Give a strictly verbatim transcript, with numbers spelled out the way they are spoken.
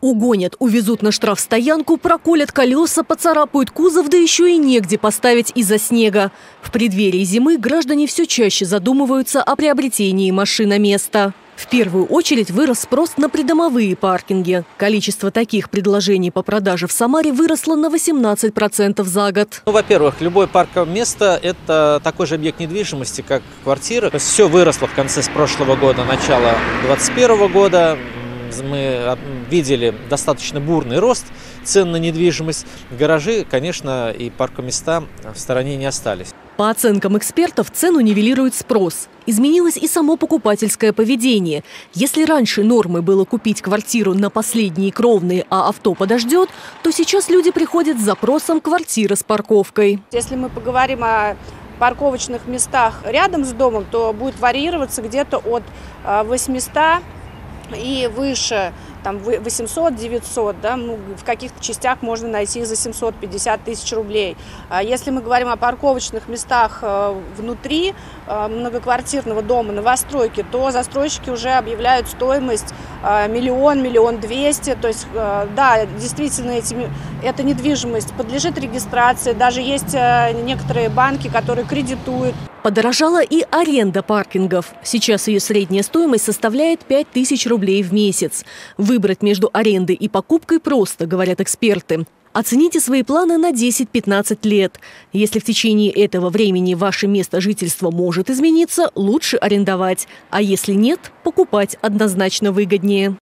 Угонят, увезут на штрафстоянку, проколят колеса, поцарапают кузов, да еще и негде поставить из-за снега. В преддверии зимы граждане все чаще задумываются о приобретении машиноместа. В первую очередь вырос спрос на придомовые паркинги. Количество таких предложений по продаже в Самаре выросло на восемнадцать процентов за год. Ну, во-первых, любое парковое место – это такой же объект недвижимости, как квартира. Все выросло в конце прошлого года, начало две тысячи двадцать первого года. Мы видели достаточно бурный рост цен на недвижимость. Гаражи, конечно, и паркоместа в стороне не остались. По оценкам экспертов, цену нивелирует спрос. Изменилось и само покупательское поведение. Если раньше нормой было купить квартиру на последние кровные, а авто подождет, то сейчас люди приходят с запросом «квартира с парковкой». Если мы поговорим о парковочных местах рядом с домом, то будет варьироваться где-то от восьмисот и выше, там восемьсот-девятьсот, да, ну, в каких-то частях можно найти за семьсот пятьдесят тысяч рублей. Если мы говорим о парковочных местах внутри многоквартирного дома, новостройки, то застройщики уже объявляют стоимость миллион, миллион двести. То есть, да, действительно, эти, эта недвижимость подлежит регистрации. Даже есть некоторые банки, которые кредитуют. Подорожала и аренда паркингов. Сейчас ее средняя стоимость составляет пять тысяч рублей в месяц. Выбрать между арендой и покупкой просто, говорят эксперты. Оцените свои планы на десять-пятнадцать лет. Если в течение этого времени ваше место жительства может измениться, лучше арендовать. А если нет, покупать однозначно выгоднее.